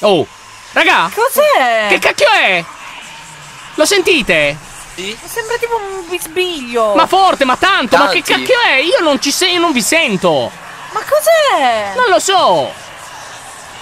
Oh, raga! Cos'è? Che cacchio è? Lo sentite? Sì? Sembra tipo un bisbiglio. Ma forte, ma tanto, ma che cacchio è? Io non ci sento, non vi sento. Ma cos'è? Non lo so.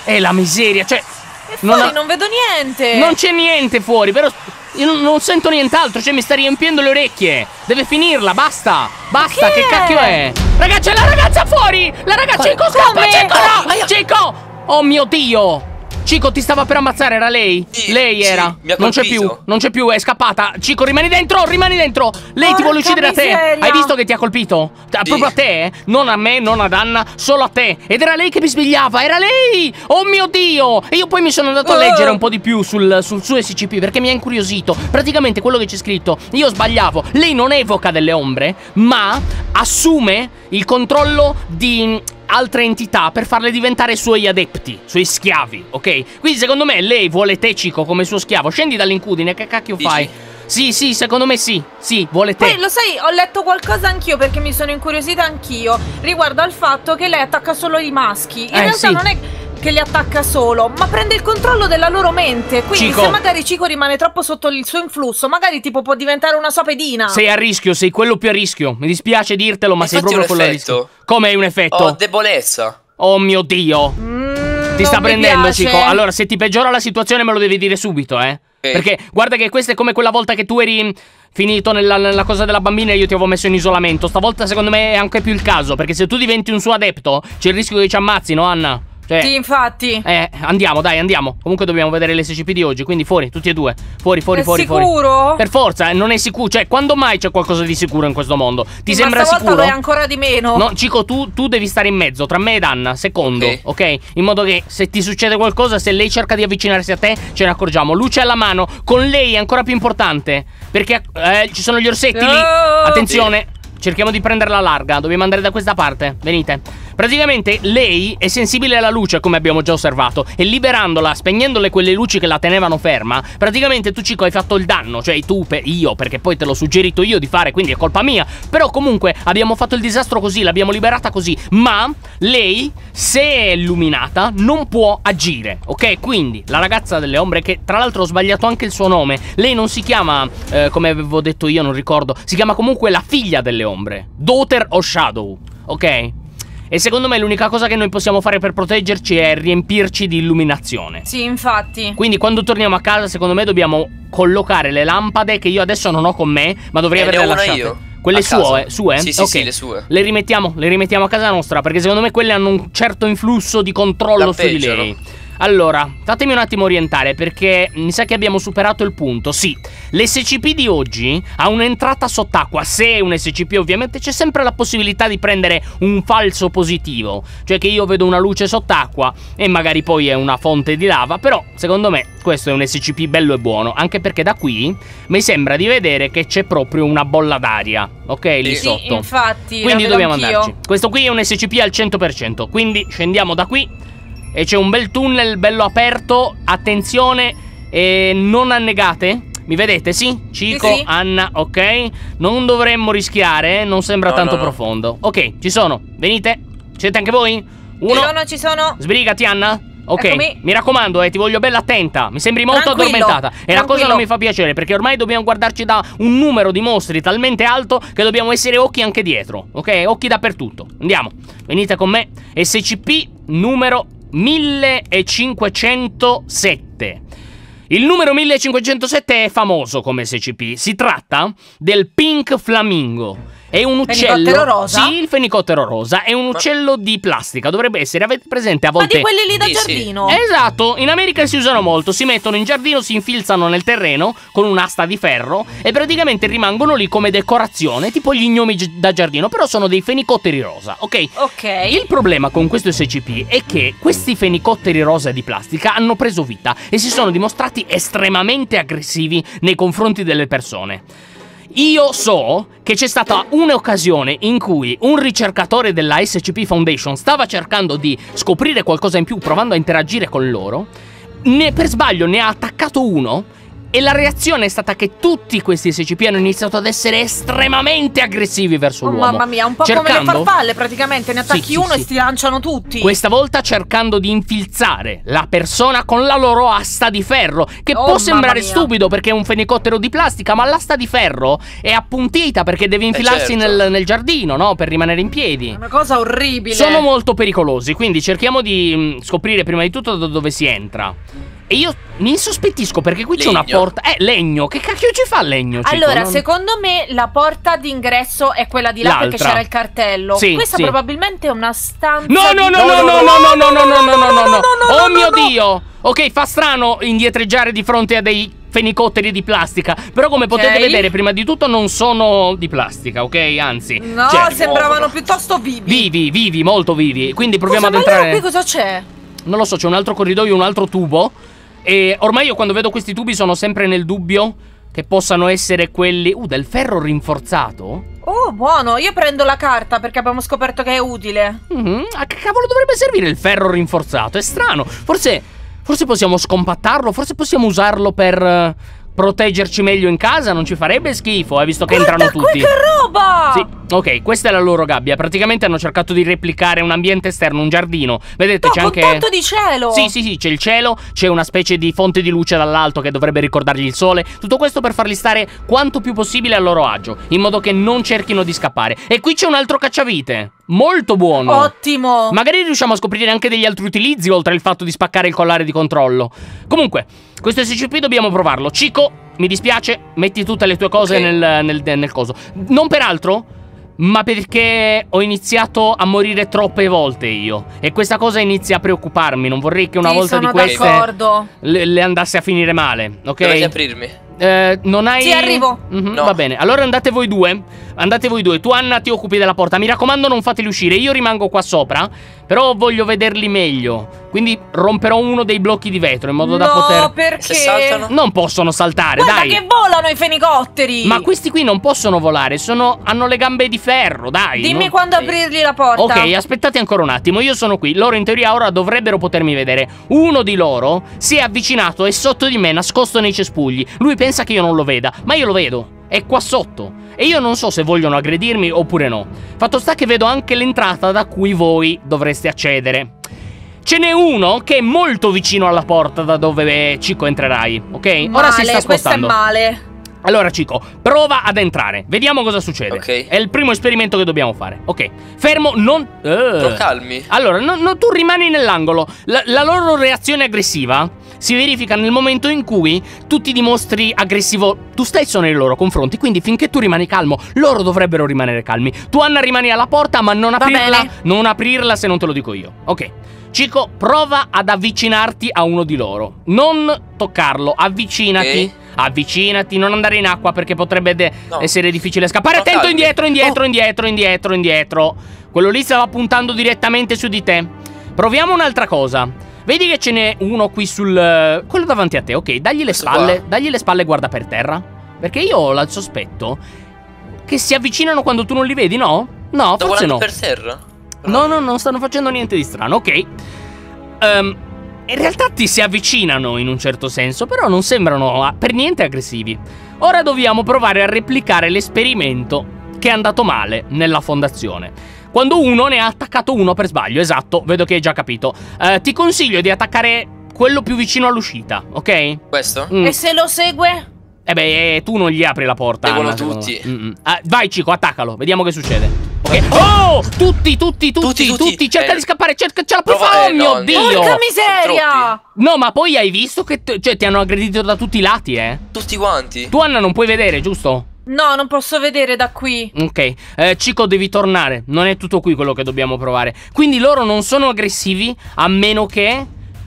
È la miseria, cioè... E fuori non vedo niente. Non c'è niente fuori, però... Io non sento nient'altro, cioè mi sta riempiendo le orecchie. Deve finirla, basta. Basta, che cacchio è? Raga, c'è la ragazza fuori! La ragazza Cico scappa! Cico, no! Io... Cico! Oh mio Dio! Cico ti stava per ammazzare, era lei? Sì, lei era. Sì, non c'è più, non c'è più, è scappata. Cico, rimani dentro, rimani dentro. Lei ti vuole uccidere a te. Hai visto che ti ha colpito? Sì. Proprio a te, eh? Non a me, non ad Anna, solo a te. Ed era lei che mi sbigliava, era lei! Oh mio Dio! E io poi mi sono andato a leggere un po' di più sul suo SCP perché mi ha incuriosito. Praticamente quello che c'è scritto, io sbagliavo. Lei non evoca delle ombre, ma assume il controllo di... altre entità per farle diventare suoi adepti, suoi schiavi, ok? Quindi secondo me lei vuole te, Cico, come suo schiavo. Scendi dall'incudine, che cacchio fai? Sì, sì, secondo me sì. Sì, vuole te. Poi lo sai, ho letto qualcosa anch'io perché mi sono incuriosita anch'io riguardo al fatto che lei attacca solo i maschi. In realtà non è che li attacca solo, ma prende il controllo della loro mente. Quindi se magari Cico rimane troppo sotto il suo influsso, magari tipo può diventare una sua pedina. Sei a rischio, sei quello più a rischio. Mi dispiace dirtelo, ma sei proprio quello a rischio. Come è un effetto? Oh, debolezza. Oh mio Dio. Ti sta prendendo, Cico. Allora, se ti peggiora la situazione me lo devi dire subito, eh. Perché guarda che questa è come quella volta che tu eri finito nella cosa della bambina e io ti avevo messo in isolamento. Stavolta secondo me è anche più il caso, perché se tu diventi un suo adepto c'è il rischio che ci ammazzi, no Anna? Cioè, sì, infatti. Andiamo, dai, andiamo. Comunque dobbiamo vedere l'SCP di oggi, quindi fuori, tutti e due. Fuori, fuori, fuori. È sicuro? Per forza, non è sicuro. Cioè, quando mai c'è qualcosa di sicuro in questo mondo? Ti sembra sicuro? Ma stavolta è ancora di meno. No, Cico, tu devi stare in mezzo, tra me ed Anna, secondo, ok? In modo che se ti succede qualcosa, se lei cerca di avvicinarsi a te, ce ne accorgiamo. Luce alla mano, con lei è ancora più importante, perché ci sono gli orsetti lì. Attenzione, cerchiamo di prenderla larga, dobbiamo andare da questa parte. Venite. Praticamente lei è sensibile alla luce, come abbiamo già osservato, e liberandola, spegnendole quelle luci che la tenevano ferma, praticamente tu, Cico, hai fatto il danno. Cioè io, perché poi te l'ho suggerito io di fare, quindi è colpa mia. Però comunque abbiamo fatto il disastro così, l'abbiamo liberata così. Ma lei, se è illuminata, non può agire, ok? Quindi la ragazza delle ombre, che tra l'altro ho sbagliato anche il suo nome, lei non si chiama, come avevo detto io, non ricordo, si chiama comunque la figlia delle ombre, Daughter of Shadow, ok? E secondo me l'unica cosa che noi possiamo fare per proteggerci è riempirci di illuminazione. Sì, infatti. Quindi quando torniamo a casa, secondo me dobbiamo collocare le lampade che io adesso non ho con me, ma dovrei averle lasciate io. Quelle sue? Sì, sì, sì, le sue. Le rimettiamo a casa nostra, perché secondo me quelle hanno un certo influsso di controllo su di lei. Allora, fatemi un attimo orientare, perché mi sa che abbiamo superato il punto. Sì, l'SCP di oggi ha un'entrata sott'acqua. Se è un SCP, ovviamente c'è sempre la possibilità di prendere un falso positivo, cioè che io vedo una luce sott'acqua e magari poi è una fonte di lava. Però secondo me questo è un SCP bello e buono, anche perché da qui mi sembra di vedere che c'è proprio una bolla d'aria, ok? Lì sotto. Sì, infatti. Quindi dobbiamo andarci. Questo qui è un SCP al 100%, quindi scendiamo da qui. E c'è un bel tunnel, bello aperto. Attenzione, non annegate. Mi vedete, sì? Cico, sì, sì. Anna, ok. Non dovremmo rischiare, non sembra tanto profondo. Ok, ci sono, venite. Siete anche voi? Uno. Ci sono. Sbrigati, Anna. Ok, eccomi. Mi raccomando, ti voglio bella attenta. Mi sembri molto addormentata. E la cosa non mi fa piacere, perché ormai dobbiamo guardarci da un numero di mostri talmente alto che dobbiamo essere occhi anche dietro. Ok, occhi dappertutto. Andiamo, venite con me. SCP numero 1507. Il numero 1507 è famoso come SCP. Si tratta del Pink Flamingo. È un uccello. Fenicottero rosa? Sì, il fenicottero rosa. È un uccello di plastica. Dovrebbe essere, avete presente a volte. Ma di quelli lì da giardino. Esatto, in America si usano molto. Si mettono in giardino, si infilzano nel terreno con un'asta di ferro e praticamente rimangono lì come decorazione, tipo gli gnomi da giardino. Però sono dei fenicotteri rosa, ok? Ok. Il problema con questo SCP è che questi fenicotteri rosa di plastica hanno preso vita e si sono dimostrati estremamente aggressivi nei confronti delle persone. Io so che c'è stata un'occasione in cui un ricercatore della SCP Foundation stava cercando di scoprire qualcosa in più, provando a interagire con loro. Per sbaglio ne ha attaccato uno E la reazione è stata che tutti questi SCP hanno iniziato ad essere estremamente aggressivi verso l'uomo. Mamma mia, un po' come le farfalle praticamente, ne attacchi uno e ti lanciano tutti. Questa volta cercando di infilzare la persona con la loro asta di ferro, che può sembrare stupido perché è un fenicottero di plastica, ma l'asta di ferro è appuntita perché deve infilarsi nel giardino, no? Per rimanere in piedi. È una cosa orribile. Sono molto pericolosi, quindi cerchiamo di scoprire prima di tutto da dove si entra. E io mi insospettisco perché qui c'è una porta. Legno, che cacchio ci fa legno? Cico? Allora, secondo me la porta d'ingresso è quella di là perché c'era il cartello. Questa probabilmente è una stanza. No, oh mio Dio! Ok, fa strano indietreggiare di fronte a dei fenicotteri di plastica. Però come potete vedere, prima di tutto non sono di plastica, ok? Anzi, sembravano piuttosto vivi. Vivi, molto vivi. Quindi proviamo ad entrare. Ma qui cosa c'è? Non lo so, c'è un altro corridoio, un altro tubo. E ormai io quando vedo questi tubi sono sempre nel dubbio che possano essere quelli... del ferro rinforzato? Oh, buono, io prendo la carta perché abbiamo scoperto che è utile. A che cavolo dovrebbe servire il ferro rinforzato? È strano, forse possiamo scompattarlo, forse possiamo usarlo per... proteggerci meglio in casa, non ci farebbe schifo, visto che entrano tutti. Ma che roba! Sì, ok, questa è la loro gabbia. Praticamente hanno cercato di replicare un ambiente esterno, un giardino. Vedete, c'è anche... un tanto di cielo! Sì, c'è il cielo, c'è una specie di fonte di luce dall'alto che dovrebbe ricordargli il sole. Tutto questo per farli stare quanto più possibile a loro agio, in modo che non cerchino di scappare. E qui c'è un altro cacciavite. Molto buono. Ottimo. Magari riusciamo a scoprire anche degli altri utilizzi, oltre al fatto di spaccare il collare di controllo. Comunque, questo SCP dobbiamo provarlo. Cico, mi dispiace, metti tutte le tue cose nel coso. Non peraltro, ma perché ho iniziato a morire troppe volte io. E questa cosa inizia a preoccuparmi. Non vorrei che una volta di queste le andasse a finire male. Ok? Devi aprirmi. Non hai... Sì, arrivo. Va bene, allora andate voi due. Tu, Anna, ti occupi della porta. Mi raccomando, non fateli uscire. Io rimango qua sopra, però voglio vederli meglio. Quindi romperò uno dei blocchi di vetro in modo da poter... No, perché? Non possono saltare, dai. Ma che volano i fenicotteri. Ma questi qui non possono volare, hanno le gambe di ferro, dai. Dimmi quando aprirgli la porta. Ok, aspettate ancora un attimo, io sono qui. Loro in teoria ora dovrebbero potermi vedere. Uno di loro si è avvicinato e sotto di me, nascosto nei cespugli. Lui pensa che io non lo veda, ma io lo vedo. È qua sotto. E io non so se vogliono aggredirmi oppure no. Fatto sta che vedo anche l'entrata da cui voi dovreste accedere. Ce n'è uno che è molto vicino alla porta da dove Cico entrerai. Ok? Male, ora si sta spostando. Questo è male. Allora Cico, prova ad entrare. Vediamo cosa succede. È il primo esperimento che dobbiamo fare. Ok, fermo, non calmi. Allora, tu rimani nell'angolo. La loro reazione aggressiva si verifica nel momento in cui tu ti dimostri aggressivo tu stesso nei loro confronti. Quindi finché tu rimani calmo, loro dovrebbero rimanere calmi. Tu, Anna, rimani alla porta, ma non aprirla, se non te lo dico io. Ok, Cico, prova ad avvicinarti a uno di loro. Non toccarlo, avvicinati. Avvicinati, non andare in acqua perché potrebbe essere difficile scappare. Attento, indietro. Quello lì stava puntando direttamente su di te. Proviamo un'altra cosa. Vedi che ce n'è uno qui sul... quello davanti a te, ok, dagli le spalle. Dagli le spalle e guarda per terra. Perché io ho il sospetto che si avvicinano quando tu non li vedi, no? No, forse no. Per terra? No, non stanno facendo niente di strano, ok. In realtà ti si avvicinano in un certo senso, però non sembrano per niente aggressivi. Ora dobbiamo provare a replicare l'esperimento che è andato male nella fondazione. Quando uno ne ha attaccato uno per sbaglio, esatto, vedo che hai già capito. Ti consiglio di attaccare quello più vicino all'uscita, ok? Questo? E se lo segue? Tu non gli apri la porta. Seguono tutti. Vai Cico, attaccalo, vediamo che succede. Oh, tutti, cerca di scappare, ce la puoi fare, oh mio Dio. Porca miseria. No, ma poi hai visto che ti hanno aggredito da tutti i lati, tutti quanti. Tu, Anna, non puoi vedere, giusto? No, non posso vedere da qui. Ok, Cico, devi tornare. Non è tutto qui quello che dobbiamo provare. Quindi loro non sono aggressivi a meno che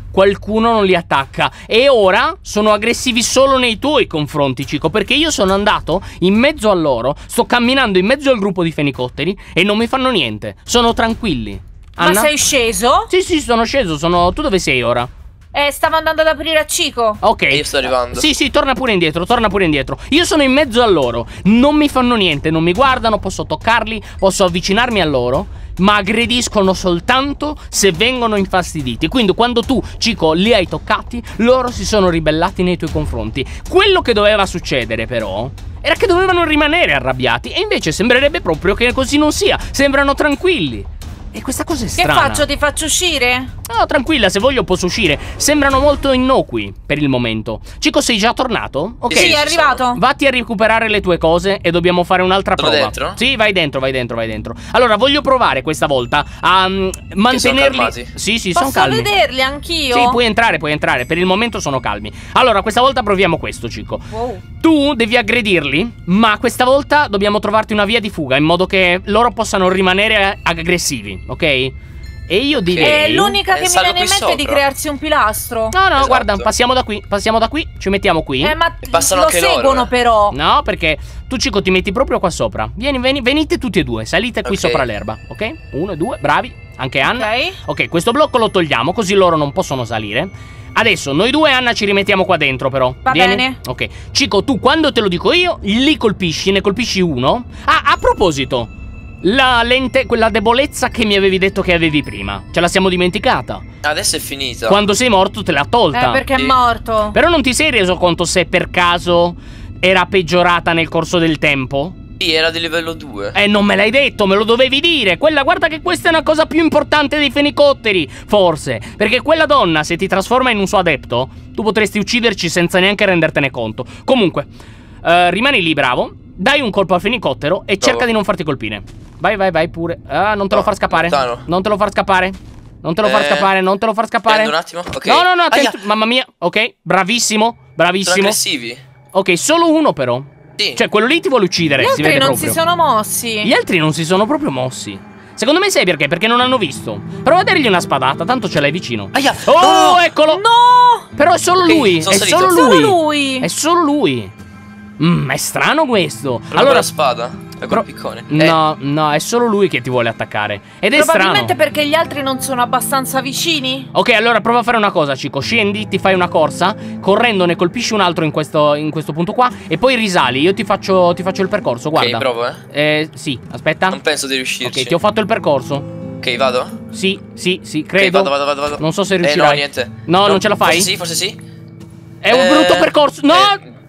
qualcuno non li attacca. E ora sono aggressivi solo nei tuoi confronti, Cico, perché io sono andato in mezzo a loro. Sto camminando in mezzo al gruppo di fenicotteri e non mi fanno niente. Sono tranquilli. Anna? Ma sei sceso? Sì, sono sceso. Tu dove sei ora? Stavo andando ad aprire a Cico. Ok, io sto arrivando. Sì, torna pure indietro, Io sono in mezzo a loro. Non mi fanno niente, non mi guardano, posso toccarli, posso avvicinarmi a loro. ma aggrediscono soltanto se vengono infastiditi. Quindi quando tu, Chico, li hai toccati, loro si sono ribellati nei tuoi confronti. Quello che doveva succedere però era che dovevano rimanere arrabbiati, e invece sembrerebbe proprio che così non sia. Sembrano tranquilli. E questa cosa è strana. Che faccio? Ti faccio uscire? No, tranquilla, se voglio posso uscire. Sembrano molto innocui per il momento. Chico, sei già tornato? Ok. Sì, è arrivato. Vatti a recuperare le tue cose e dobbiamo fare un'altra prova. Dentro? Sì, vai dentro, vai dentro, vai dentro. Allora, voglio provare questa volta a mantenerli. Sono sì, sì, sono calmi. Posso vederli anch'io? Sì, puoi entrare, puoi entrare. Per il momento sono calmi. Allora, questa volta proviamo questo, Chico. Wow. Tu devi aggredirli, ma questa volta dobbiamo trovarti una via di fuga in modo che loro possano rimanere aggressivi, ok? E io direi... l'unica che mi viene in mente è di crearsi un pilastro. No, no, esatto. Guarda, passiamo da qui, ci mettiamo qui. Ma passano lo anche seguono loro, però. No, perché tu, Chico, ti metti proprio qua sopra. Vieni, venite tutti e due, salite qui sopra l'erba, ok? Uno, due, bravi, anche Anna. Ok, questo blocco lo togliamo, così loro non possono salire. Adesso noi due, Anna, ci rimettiamo qua dentro però. Va bene. Ok, Chico, tu quando te lo dico io, li colpisci, ne colpisci uno. Ah, a proposito, la lente, quella debolezza che mi avevi detto che avevi prima, ce la siamo dimenticata. Adesso è finita. Quando sei morto te l'ha tolta. Perché è morto. Però non ti sei reso conto se per caso era peggiorata nel corso del tempo? Sì, era di livello 2. Non me l'hai detto, me lo dovevi dire. Quella, guarda che questa è una cosa più importante dei fenicotteri, forse. Perché quella donna, se ti trasforma in un suo adepto, tu potresti ucciderci senza neanche rendertene conto. Comunque, rimani lì, bravo. Dai un colpo al fenicottero e cerca di non farti colpire. Vai, vai, vai pure. Ah, non te lo far scappare. Non te lo far scappare. Non te lo far scappare, non te lo far scappare. Un attimo, ok. No, no, no, attento. Mamma mia, ok. Bravissimo, bravissimo. Sono aggressivi. Ok, solo uno però. Sì. Cioè, quello lì ti vuole uccidere. Gli altri non si sono mossi. Gli altri non si sono proprio mossi. Secondo me sai perché? Perché non hanno visto. Prova a dargli una spadata, tanto ce l'hai vicino. Aia. Oh, no, eccolo. No. Però è solo lui. È solo lui. È solo lui. È strano questo. Allora la spada è col piccone. No, no, è solo lui che ti vuole attaccare. Ed è strano. Probabilmente perché gli altri non sono abbastanza vicini. Ok, allora prova a fare una cosa, Chico. Scendi, ti fai una corsa. Correndo ne colpisci un altro in questo punto qua. E poi risali. Io ti faccio il percorso, guarda. Ok, provo, sì, aspetta. Non penso di riuscirci. Ok, ti ho fatto il percorso. Ok, vado? Sì, sì, sì, credo. Ok, vado, vado, vado. Non so se riuscirai. No, niente. No, non ce la fai? Forse sì, forse sì. È un brutto percorso. No!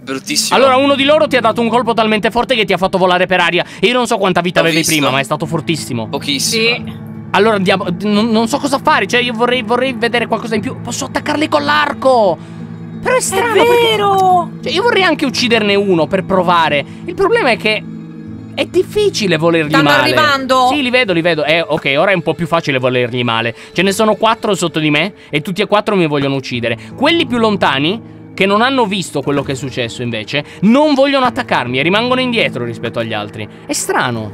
Bruttissimo. Allora uno di loro ti ha dato un colpo talmente forte che ti ha fatto volare per aria. Io non so quanta vita avevi prima, ma è stato fortissimo. Pochissimo. Sì. Allora andiamo. Non so cosa fare. Cioè io vorrei vedere qualcosa in più. Posso attaccarli con l'arco. Però è strano. È vero. Cioè io vorrei anche ucciderne uno per provare. Il problema è che è difficile volergli male. Stanno arrivando. Sì, li vedo, li vedo. Ok, ora è un po' più facile volergli male. Ce ne sono 4 sotto di me e tutti e 4 mi vogliono uccidere. Quelli più lontani, che non hanno visto quello che è successo invece, non vogliono attaccarmi e rimangono indietro rispetto agli altri. È strano.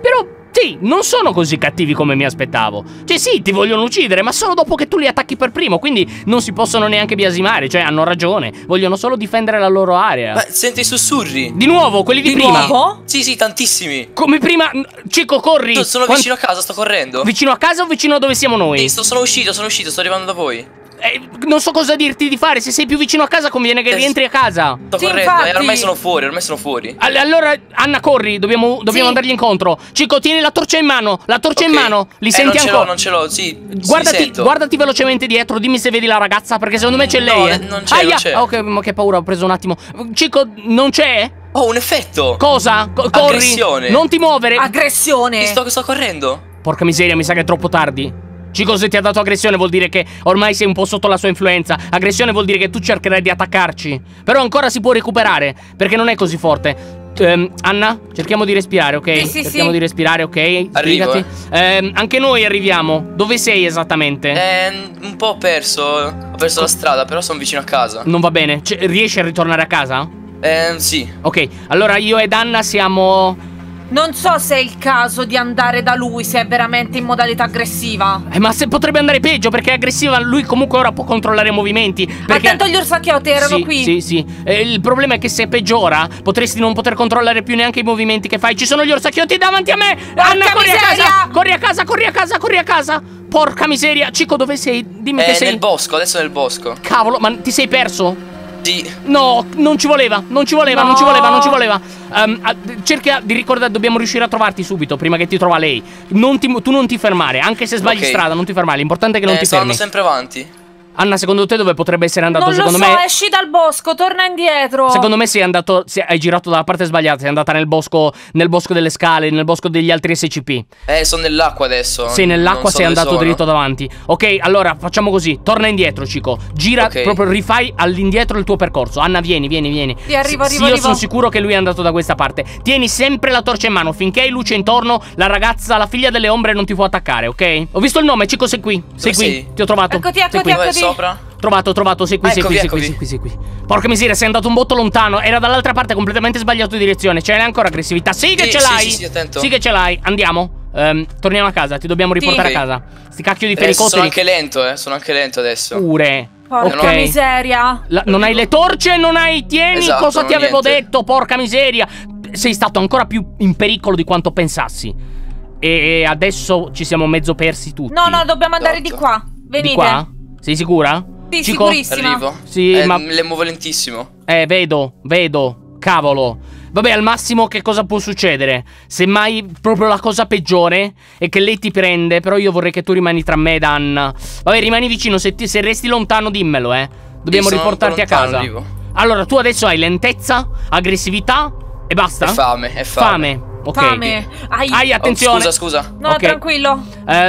Però, sì, non sono così cattivi come mi aspettavo. Cioè, sì, ti vogliono uccidere, ma solo dopo che tu li attacchi per primo. Quindi non si possono neanche biasimare. Cioè, hanno ragione. Vogliono solo difendere la loro area. Ma senti i sussurri. Di nuovo, quelli di prima. Nuovo? Sì, sì, tantissimi. Come prima. Chico, corri. Sono vicino a casa, sto correndo. Vicino a casa o vicino a dove siamo noi? Sì, sono uscito, sto arrivando da voi. Non so cosa dirti di fare. Se sei più vicino a casa conviene che rientri a casa. Sto correndo, ormai sono fuori, Allora Anna corri, dobbiamo andargli incontro. Chico, tieni la torcia in mano. La torcia in mano. Li senti ancora? Non ce l'ho, guardati velocemente dietro. Dimmi se vedi la ragazza, perché secondo me c'è lei. No, non c'è, ok, ma che paura, ho preso un attimo. Chico, non c'è? Oh, un effetto. Cosa? Corri. Aggressione. Non ti muovere. Aggressione. Sto correndo. Porca miseria, mi sa che è troppo tardi. Chico, se ti ha dato aggressione vuol dire che ormai sei un po' sotto la sua influenza. Aggressione vuol dire che tu cercherai di attaccarci. Però ancora si può recuperare, perché non è così forte. Anna, cerchiamo di respirare, ok? Sì, sì, cerchiamo di respirare, ok? Arrivo, anche noi arriviamo. Dove sei esattamente? Un po' perso. Ho perso la strada, però sono vicino a casa. Non va bene. Riesci a ritornare a casa? Sì. Ok, allora io ed Anna siamo... Non so se è il caso di andare da lui, se è veramente in modalità aggressiva. Ma se potrebbe andare peggio, perché è aggressiva. Lui comunque ora può controllare i movimenti, perché... Attento, gli orsacchiotti erano qui. Sì, sì, il problema è che se peggiora potresti non poter controllare più neanche i movimenti che fai. Ci sono gli orsacchiotti davanti a me. Anna, corri a casa. Corri a casa, corri a casa, corri a casa. Porca miseria. Chico, dove sei? Dimmi che sei nel bosco, adesso nel bosco. Cavolo, ma ti sei perso? di... No, non ci voleva, non ci voleva, no. Non ci voleva, non ci voleva. Cerca di ricordare, dobbiamo riuscire a trovarti subito, prima che ti trova lei. Tu non ti fermare, anche se sbagli strada, non ti fermare. L'importante è che non ti fermi. Stanno sempre avanti. Anna, secondo te dove potrebbe essere andato? Non secondo me esci dal bosco, torna indietro. Secondo me sei andato, hai girato dalla parte sbagliata, sei andata nel bosco delle scale, nel bosco degli altri SCP. Sono nell'acqua adesso. Sì, nell'acqua sei andato dritto davanti. Ok, allora facciamo così, torna indietro, Chico. Gira, proprio rifai all'indietro il tuo percorso. Anna, vieni, vieni, vieni. Sì, arrivo, arrivo. Io sono sicuro che lui è andato da questa parte. Tieni sempre la torcia in mano, finché hai luce intorno, la ragazza, la figlia delle ombre non ti può attaccare, ok? Ho visto il nome, Chico, sei qui. Sei qui, ti ho trovato. Eccoti, eccoti. Sopra. Trovato, trovato, sei qui, eccovi, sei qui, sei qui, sei qui, sei qui. Porca miseria, sei andato un botto lontano. Era dall'altra parte, completamente sbagliato di direzione. Ce l'hai ancora aggressività? Sì, che ce l'hai. Sì, sì, attento. Sì che ce l'hai. Andiamo. Torniamo a casa, ti dobbiamo riportare a casa. Sti cacchio di felicotteri. Sono anche lento, sono anche lento adesso. Pure. Porca miseria. Non hai le torce, non hai... Tieni, esatto, cosa ti avevo detto, porca miseria. Sei stato ancora più in pericolo di quanto pensassi. E adesso ci siamo mezzo persi tutti. No, no, dobbiamo andare di qua. Venite. Di qua? Sei sicura? Sì, Chico? Sicurissima. Arrivo. Sì, ma le muovo lentissimo. Vedo, vedo. Cavolo. Vabbè, al massimo che cosa può succedere? Semmai proprio la cosa peggiore è che lei ti prende. Però io vorrei che tu rimani tra me ed Anna. Vabbè, rimani vicino. Se resti lontano dimmelo, Dobbiamo riportarti a casa. Arrivo. Allora, tu adesso hai lentezza, aggressività e basta? E fame, è fame. Fame. Ok. Fame. Ai, attenzione. Scusa, scusa. No, tranquillo.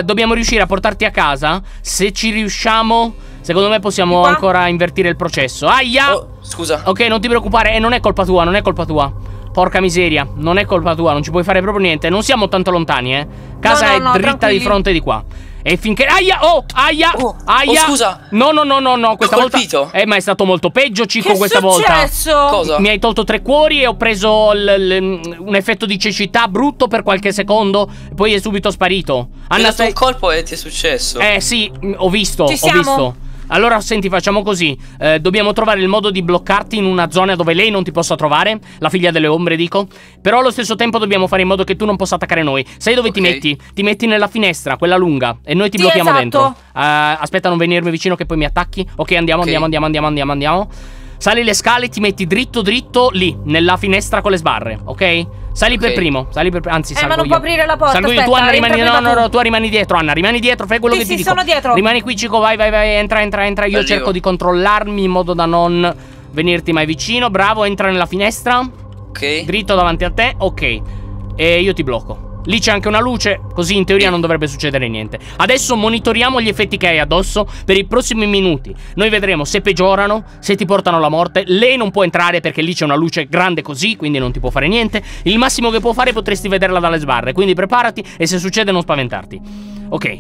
Dobbiamo riuscire a portarti a casa. Se ci riusciamo, secondo me possiamo ancora invertire il processo. Aia. Scusa. Ok, non ti preoccupare, non è colpa tua, non è colpa tua. Porca miseria, non è colpa tua, non ci puoi fare proprio niente. Non siamo tanto lontani, Casa no, è dritta tranquilli. Di fronte di qua. E finché... Aia, aia, aia. Scusa. No, no, no, no, no, questa volta... ma è stato molto peggio, Chico, che questa volta. Cosa? Mi hai tolto 3 cuori e ho preso un effetto di cecità brutto per qualche secondo. Poi è subito sparito. Anna, hai dato un colpo e ti è successo. Sì, ho visto, ci siamo. Ho visto. Allora, senti, facciamo così. Dobbiamo trovare il modo di bloccarti in una zona dove lei non ti possa trovare. La figlia delle ombre, dico. Però allo stesso tempo dobbiamo fare in modo che tu non possa attaccare noi. Sai dove ti metti? Ti metti nella finestra, quella lunga. E noi ti blocchiamo dentro. Aspetta, non venirmi vicino che poi mi attacchi. Ok, andiamo, andiamo, andiamo, andiamo, andiamo. Sali le scale, ti metti dritto, dritto, lì. Nella finestra con le sbarre, ok? Sali per primo, sali per primo. Anzi, salgo io. Ma non può aprire la porta. Salgo io, tu Anna rimani. No, no, no, tu rimani dietro, Anna, rimani dietro, fai quello che ti dico. Sì, sono dietro. Rimani qui, Chico, vai, vai, vai, entra, entra, entra. Io cerco di controllarmi in modo da non venirti mai vicino. Bravo, entra nella finestra. Ok. Dritto davanti a te, ok. E io ti blocco. Lì c'è anche una luce, così in teoria non dovrebbe succedere niente. Adesso monitoriamo gli effetti che hai addosso per i prossimi minuti. Noi vedremo se peggiorano, se ti portano alla morte. Lei non può entrare perché lì c'è una luce grande così, quindi non ti può fare niente. Il massimo che può fare potresti vederla dalle sbarre, quindi preparati e se succede non spaventarti. Ok,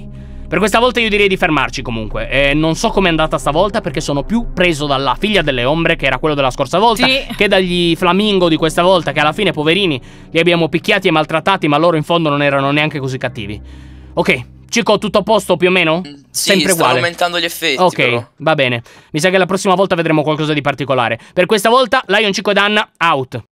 per questa volta io direi di fermarci comunque. Non so com'è andata stavolta perché sono più preso dalla figlia delle ombre, che era quello della scorsa volta, che dagli flamingo di questa volta, che alla fine, poverini, li abbiamo picchiati e maltrattati, ma loro in fondo non erano neanche così cattivi. Ok, Chico, tutto a posto più o meno? Sì, sempre uguale. Aumentando gli effetti. Ok, però va bene. Mi sa che la prossima volta vedremo qualcosa di particolare. Per questa volta, Lion, Chico ed Anna, out.